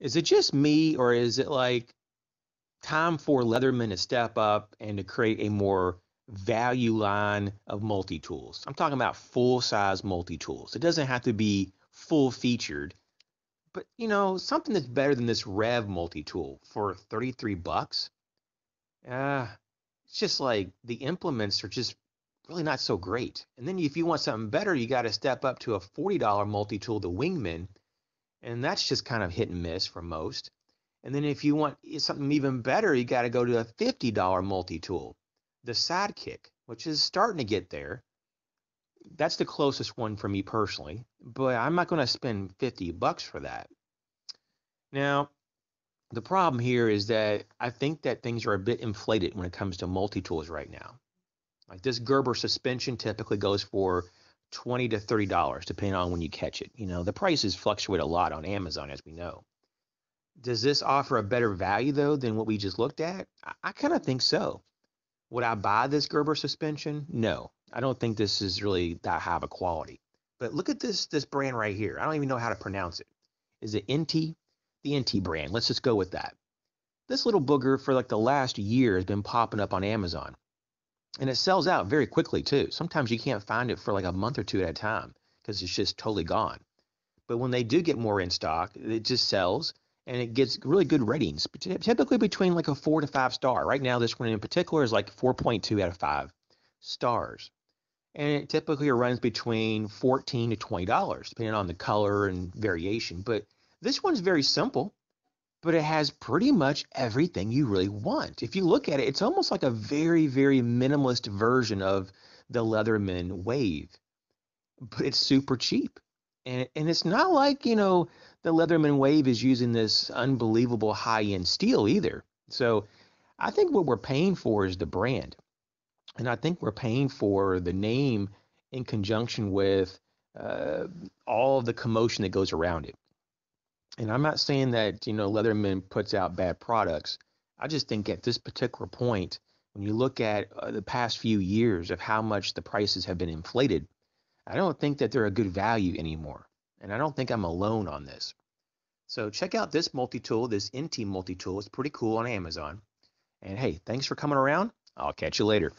Is it just me, or is it like time for Leatherman to step up and to create a more value line of multi-tools? I'm talking about full-size multi-tools. It doesn't have to be full-featured, but, you know, something that's better than this Rev multi-tool for $33. It's just like the implements are just really not so great. And then if you want something better, you got to step up to a $40 multi-tool, the Wingman, and that's just kind of hit and miss for most. And then if you want something even better, you got to go to a $50 multi-tool, the Sidekick, which is starting to get there. That's the closest one for me personally, but I'm not going to spend $50 for that. Now, the problem here is that I think that things are a bit inflated when it comes to multi-tools right now. Like this Gerber suspension typically goes for $20 to $30, depending on when you catch it. You know, the prices fluctuate a lot on Amazon, as we know. Does this offer a better value, though, than what we just looked at? I kind of think so. Would I buy this Gerber suspension? No, I don't think this is really that high of a quality. But look at this brand right here. I don't even know how to pronounce it. Is it NT? The NT brand. Let's just go with that. This little booger for like the last year has been popping up on Amazon. And it sells out very quickly, too. Sometimes you can't find it for like a month or two at a time because it's just totally gone. But when they do get more in stock, it just sells, and it gets really good ratings, typically between like a 4 to 5 star. Right now, this one in particular is like 4.2 out of 5 stars. And it typically runs between $14 to $20, depending on the color and variation. But this one's very simple, but it has pretty much everything you really want. If you look at it, it's almost like a very, very minimalist version of the Leatherman Wave, but it's super cheap. And it's not like, you know, the Leatherman Wave is using this unbelievable high-end steel either. So I think what we're paying for is the brand. And I think we're paying for the name in conjunction with all of the commotion that goes around it. And I'm not saying that, you know, Leatherman puts out bad products. I just think at this particular point, when you look at the past few years of how much the prices have been inflated, I don't think that they're a good value anymore. And I don't think I'm alone on this. So check out this multi-tool, this NT multi-tool. It's pretty cool on Amazon. And hey, thanks for coming around. I'll catch you later.